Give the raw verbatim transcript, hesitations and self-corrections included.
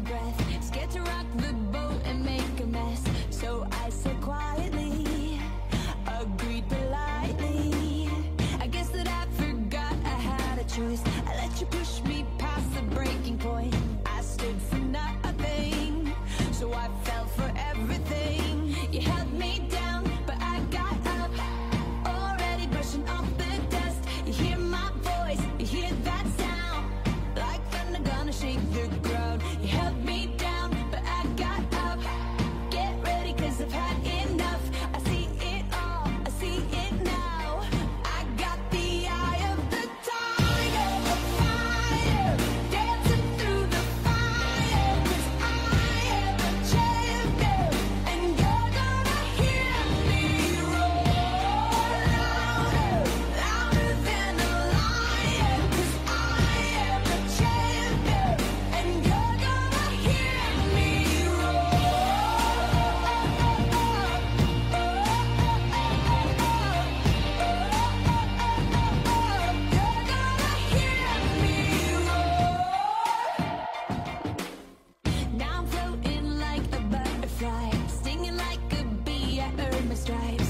my breath, scared to rock the boat and make a mess. So I said quietly, agreed politely. I guess that I forgot I had a choice. I let you push me past the breaking point. I stood for nothing, so I fell for everything. You held me down, but I got up, already brushing off the dust. You hear my voice, you hear that sound, like thunder gonna shake the ground. You held me down, but I got up. Get ready, cause I've had enough. I see it all, I see it now. I got the eye of the tiger, a fire, dancing through the fire. Cause I am a champion, and you're gonna hear me roar louder, louder than a lion. Cause I am a champion, and you're gonna hear me roar. Now I'm floating like a butterfly, stinging like a bee, I earned my stripes.